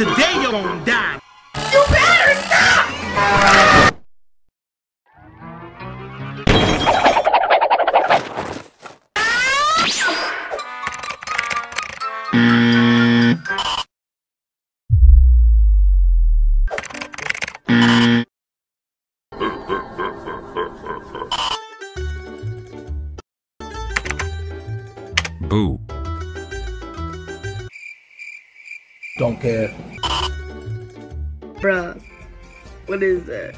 Today you're gonna die. You better stop! Boo. Don't care. Bruh, what is that?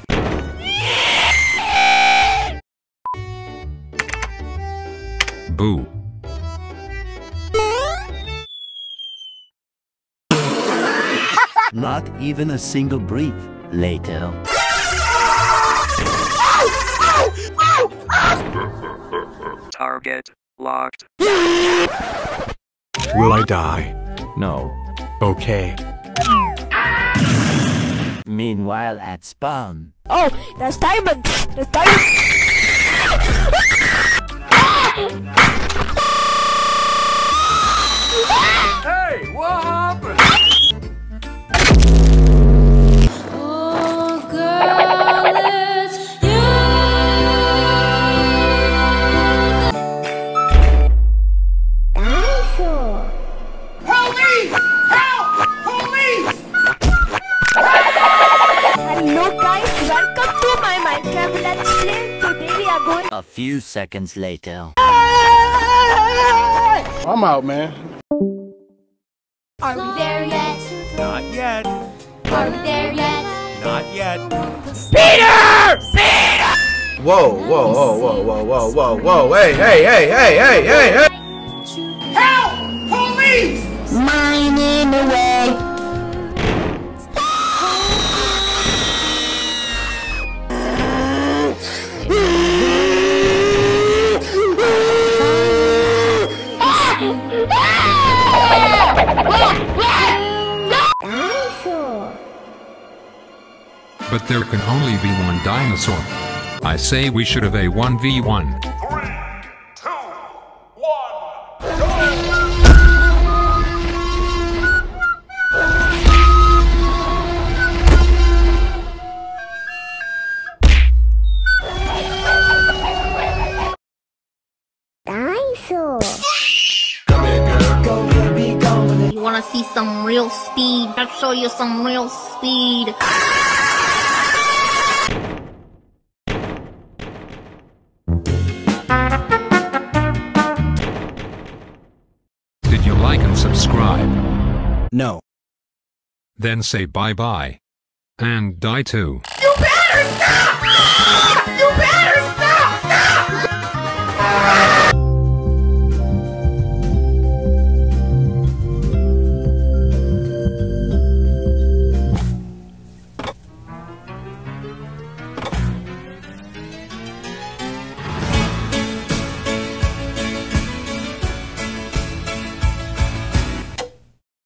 Boo. Not even a single breath later. Target locked. Will I die? No. Okay. Meanwhile at spawn. Oh, there's diamond! There's diamond! Hey, what happened? Oh girl, it's you. Dinosaur. Police! Hello guys, welcome to my Minecraft Let's Play. Today we are going... A few seconds later. I'm out, man. Are we there yet? Not yet. Are we there yet? Not yet. Peter! Peter! Whoa, whoa, whoa, whoa, whoa, whoa, whoa, whoa. Hey, hey, hey, hey, hey, hey, hey! Help! Police! Mining away. But there can only be one dinosaur. I say we should have a 1v1. 3, 2, 1, go! Dinosaur! You wanna see some real speed? I'll show you some real speed. Did you like and subscribe? No. Then say bye-bye. And die too. You better stop!